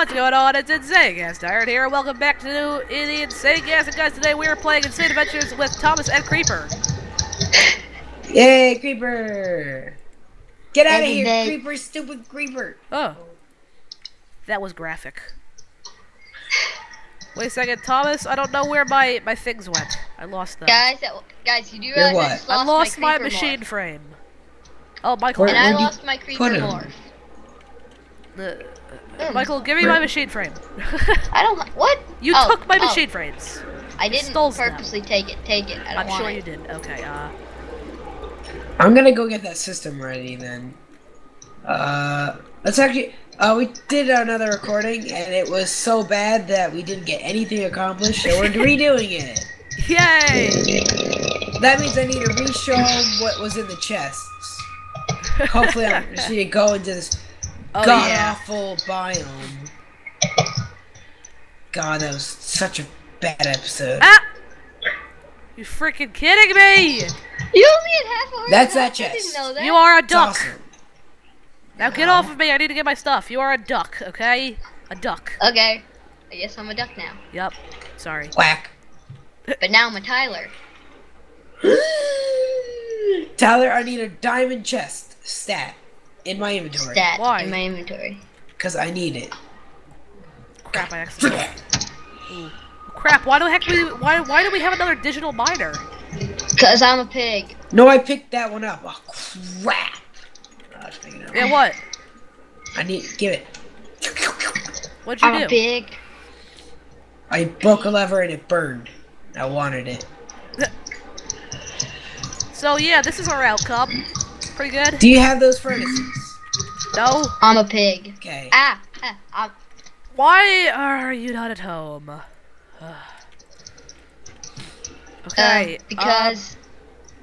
What's going on? It's InsaneCast. Tyhart here. Welcome back to the InsaneCast. And guys, today we are playing Insane Adventures with Thomas and Creeper. Yay, Creeper! Get out of here, Creeper, stupid Creeper! Oh. That was graphic. Wait a second, Thomas, I don't know where my things went. I lost them. Guys, you do realize I just lost my machine frame. Oh, Michael. And I lost my Creeper morph. Michael, give me my machine frame. I don't. What? You took my machine frames. I didn't purposely take it. I don't want it. I'm sure you didn't. Okay. I'm gonna go get that system ready then. Let's actually. We did another recording and it was so bad that we didn't get anything accomplished, so we're redoing it. Yay! That means I need to re-show what was in the chests. Hopefully, I'm just going to go into this. Oh, god-awful biome. God, that was such a bad episode. Ah! You freaking kidding me! You only had half a heart. That's that chest. That. You are a duck. Awesome. Now get off of me, I need to get my stuff. You are a duck, okay? A duck. Okay. I guess I'm a duck now. Yep. Sorry. Quack. But now I'm a Tyler. Tyler, I need a diamond chest. Stat. In my inventory. Stat. Why? In my inventory. Because I need it. Crap, I accidentally. Crap, why do we have another digital miner? Because I'm a pig. No, I picked that one up. Oh, crap. I was what? I need. Give it. What'd you do? I'm a pig. I broke a lever and it burned. I wanted it. So, yeah, this is our outcome. Pretty good. Do you have those furnaces? No. I'm a pig. Okay. Why are you not at home? Okay. Because.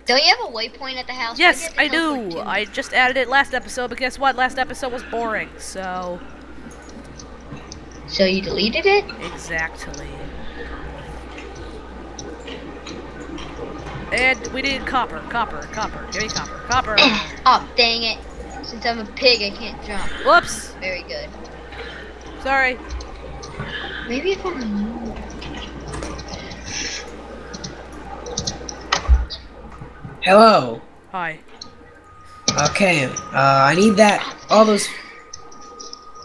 Don't you have a waypoint at the house? Yes, I do. I just added it last episode, but guess what? Last episode was boring, so. So you deleted it? Exactly. And we need copper. Give me copper. Oh, dang it. Since I'm a pig, I can't jump. Whoops. Very good. Sorry. Maybe if I'm. Hello. Hi. Okay. I need that. All those.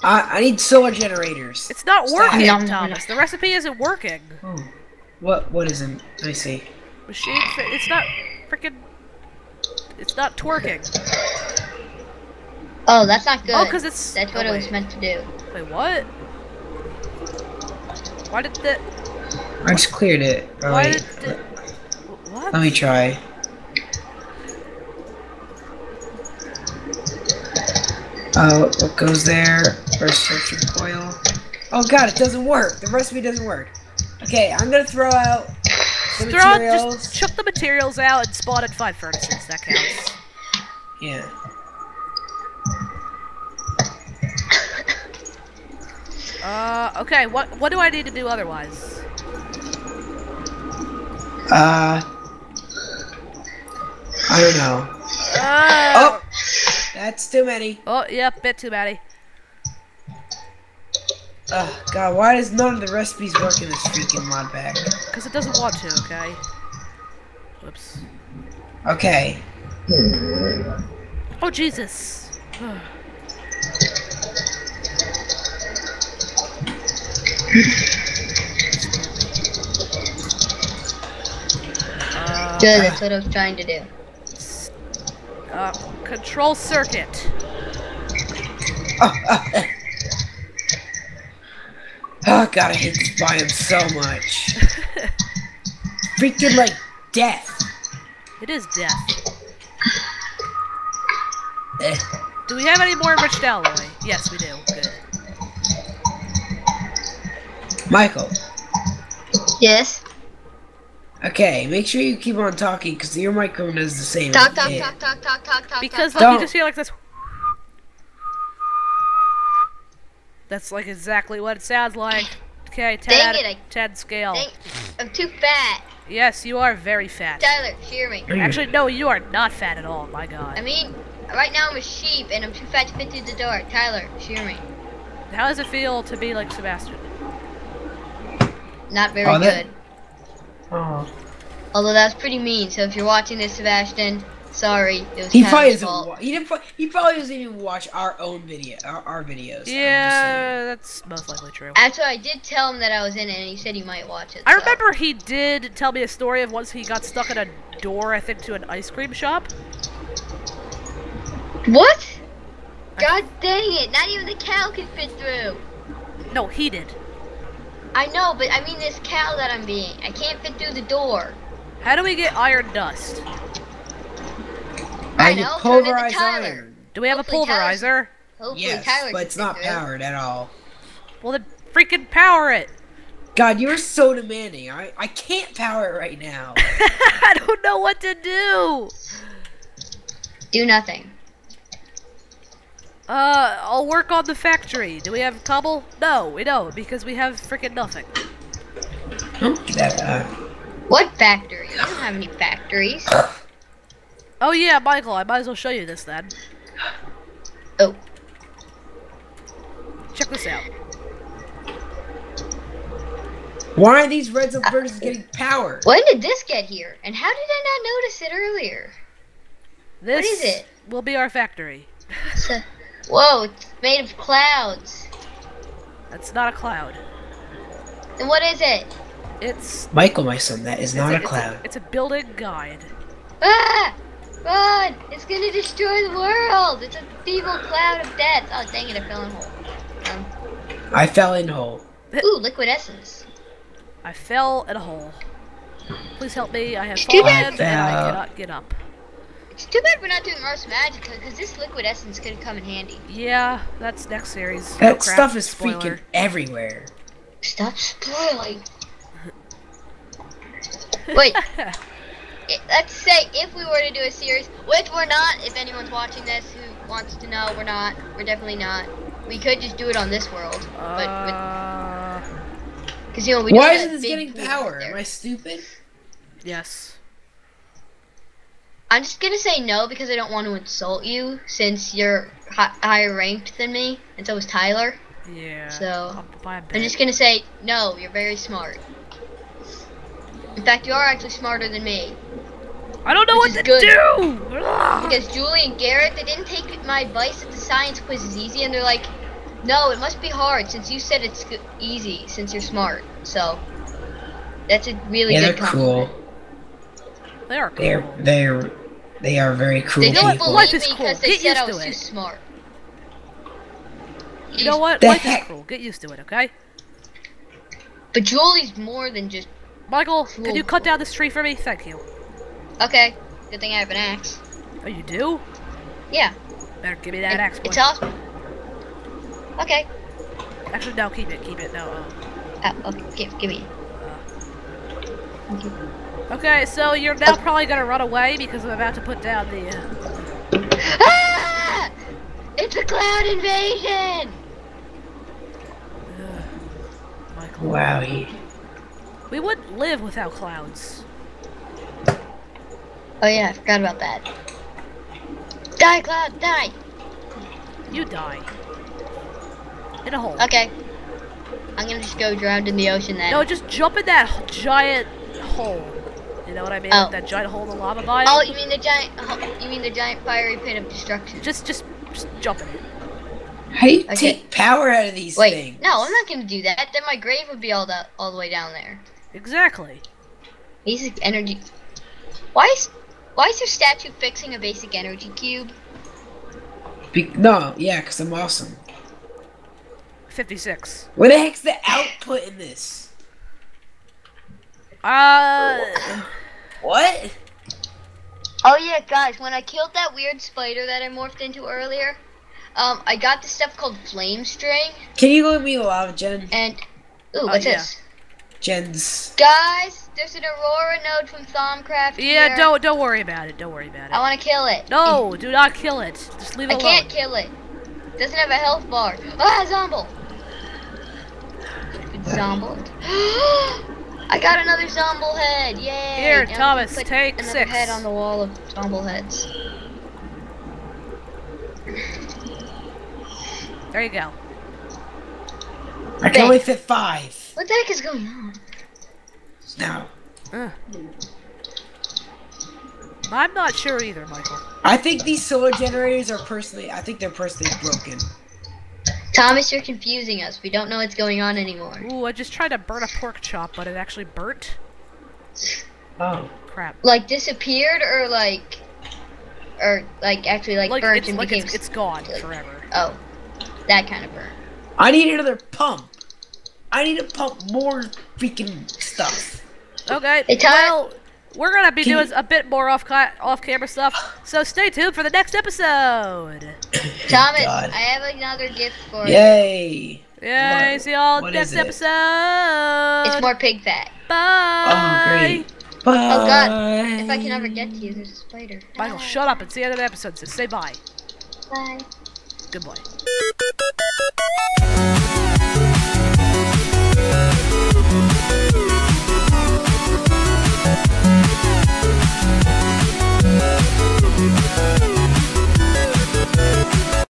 I need solar generators. It's not working, Thomas. The recipe isn't working. Oh. What isn't? Let me see. Machine, it's not freaking. It's not twerking. Oh, that's not good. Oh, because it's. That's what it was meant to do. Wait, what? Why did that? I just cleared it. What? Let me try. Oh, what goes there? First searching coil. Oh god, it doesn't work. The recipe doesn't work. Okay, I'm gonna throw out. Just chuck the materials out and spotted 5 furnaces. That counts. Yeah. Okay. What do I need to do otherwise? I don't know. Oh, that's too many. Oh, yep, bit too many. Oh, god, why does none of the recipes work in this freaking mod pack? Because it doesn't want to, okay? Whoops. Okay. Oh, Jesus. Good, that's what I was trying to do. Control circuit. Oh god, I hate this biome so much. Freaking like death. It is death. Do we have any more enriched alloy? Yes, we do. Good. Michael. Yes? Okay, make sure you keep on talking, because your microphone does the same. Talk. Because you just hear like this. That's like exactly what it sounds like. Okay, 10 scale. Dang, I'm too fat. Yes, you are very fat. Tyler, hear me. Actually, no, you are not fat at all, my god. I mean, right now I'm a sheep and I'm too fat to fit through the door. Tyler, hear me. How does it feel to be like Sebastian? Not very good. Oh. Although that's pretty mean. So if you're watching this, Sebastian, sorry, it was he probably doesn't even watch our own video, our videos. Yeah, that's most likely true. Actually, I did tell him that I was in it, and he said he might watch it. I remember he did tell me a story of once he got stuck in a door, I think, to an ice cream shop. What? God dang it! Not even the cow can fit through. No, he did. I know, but I mean this cow that I'm being. I can't fit through the door. How do we get iron dust? I know, pulverize iron. Do we have a pulverizer? Hopefully yes, Tyler but it's not powered at all. Well, then freaking power it. God, you're so demanding. I can't power it right now. I don't know what to do. Do nothing. I'll work on the factory. Do we have cobble? No, we don't, because we have freaking nothing. What factory? I don't have any factories. Oh yeah, Michael, I might as well show you this then. Oh. Check this out. Why are these red zone burgers getting power? When did this get here? And how did I not notice it earlier? This what is it? Will be our factory. Whoa, it's made of clouds. That's not a cloud. Then what is it? It's... Michael, my son, that is not a cloud. It's a building guide. Ah! Run! It's gonna destroy the world! It's a feeble cloud of death. Oh, dang it, I fell in hole. I fell in hole. Ooh, liquid essence. I fell in a hole. Please help me, I have fallen and I cannot get up. It's too bad we're not doing Earth's Magic, because this liquid essence could come in handy. Yeah, that's next series. That stuff is freaking everywhere. Stop spoiling. Wait. Let's say if we were to do a series, which we're not, if anyone's watching this who wants to know, we're not. We're definitely not. We could just do it on this world. Because, you know, we why is this getting power? Am I stupid? Yes. I'm just gonna say no because I don't want to insult you since you're higher ranked than me, and so is Tyler. Yeah. So I'm just gonna say no. You're very smart. In fact, you are actually smarter than me. I don't know what to do. Because Julie and Garrett, they didn't take my advice that the science quiz is easy, and they're like, no, it must be hard since you said it's easy since you're smart. So that's a really good compliment. Cool. They are cool. They are very cool. They don't believe me because they said I was too smart. You know what? Life is cruel. Get used to it, okay? But Julie's more than just. Michael, can you cut down this tree for me? Thank you. Okay. Good thing I have an axe. Oh, you do? Yeah. Better give me that axe. It's awesome. Okay. Actually, no. Keep it. No. Oh, okay. Give me. Okay, so you're now probably gonna run away because I'm about to put down the. Ah! It's a cloud invasion. Michael. Wow. We wouldn't live without clouds. Oh yeah, I forgot about that. Die, cloud, die! You die. In a hole. Okay. I'm gonna just go drown in the ocean then. No, just jump in that giant hole. You know what I mean? Oh. That giant hole in the lava biome. Oh, you mean the giant? You mean the giant fiery pit of destruction? Just jump in it. How do you take power out of these things? Wait, no, I'm not gonna do that. Then my grave would be all the way down there. Exactly. Basic energy. Why is your statue fixing a basic energy cube? Because I'm awesome. 56. What the heck's the output in this? What? Oh yeah, guys. When I killed that weird spider that I morphed into earlier, I got this stuff called flame string. Can you go with me to lava, Jen? And ooh, what's this? Jen's. Guys, there's an Aurora node from Thaumcraft here. Don't worry about it. I want to kill it. No, do not kill it. Just leave it alone. I can't kill it. It doesn't have a health bar. Ah, Zomble. Zombled. I got another Zomble head. Yay. Here, now Thomas, take another 6. Head on the wall of Zomble heads. There you go. I can only fit 5. What the heck is going on? Now. I'm not sure either, Michael. I think these solar generators are personally broken. Thomas, you're confusing us. We don't know what's going on anymore. Ooh, I just tried to burn a pork chop, but it actually burnt. Oh. Crap. Like disappeared or like actually like burnt and like became... it's gone like, forever. Oh. That kind of burn. I need another pump. I need to pump more freaking stuff. Okay. Hey, well, we're gonna be doing a bit more off-camera stuff, so stay tuned for the next episode. Thomas, God. I have another gift for you. Yay! Yay! See y'all next episode. It's more pig fat. Bye. Oh great. Bye. Oh God! If I can ever get to you, there's a spider. Michael, shut up! It's the end of the episode, so say bye. Bye. Good boy.